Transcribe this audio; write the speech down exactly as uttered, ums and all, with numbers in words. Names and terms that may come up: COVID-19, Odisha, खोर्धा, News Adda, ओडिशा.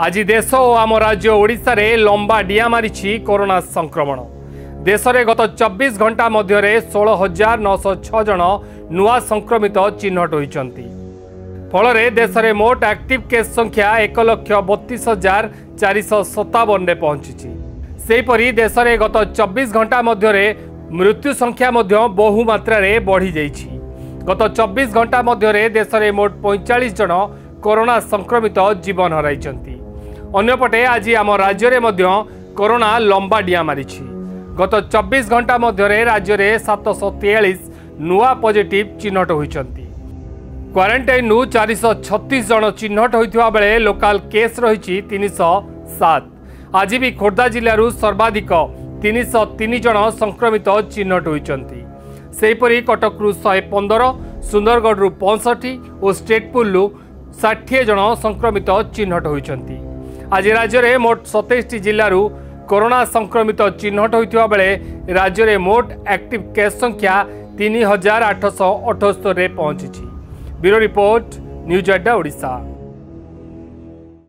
आज देश और आम राज्य ओडिशा रे लंबा डिया मारी कोरोना संक्रमण देश में गत चौबीस घंटा मध्य सोलह हजार नौश छः जन नूआ संक्रमित चिन्हट होती फल देश में मोट एक्टिव केस संख्या एक लक्ष बतीस हजार चार शह सतावन में पहुंची। सेपरी देश में गत चौबीस घंटा मध्य मृत्यु संख्या बहु मात्रा बढ़ी जाइछि। गत चौबीस घंटा मध्य देश में मोट पैंतालीस जन कोरोना संक्रमित जीवन हराइछन्ति। अन्यपटे आज आम राज्य में कोरोना लंबा डिया मारिछि। गत चौबीस घंटा मध्य राज्य में सात सौ तेयालीस नूआ पॉजिटिव चिन्हट होइछन्ति। क्वारंटाइन नु चार शह छत्तीस जन चिन्हट होइथिबा बेले लोकाल केस रहिछि तीन शह सात। आज भी खोर्धा जिलूर सर्वाधिक तीन शह तीन जन संक्रमित चिन्हट होइछन्ति। सेहिपरि कटकरु शहे पंदर सुंदरगढ़ पैंसठी और स्टेटपुल षाठी जन संक्रमित चिन्हट होइछन्ति। आज राज्य में मोट सतैश जिलूर कोरोना संक्रमित चिन्हट होइथिबा बेले राज्य में मोट एक्टिव केस संख्या तीन हजार आठ सौ अठहत्तर रे पहुंची। ब्यूरो रिपोर्ट न्यूज अड्डा ओडिशा।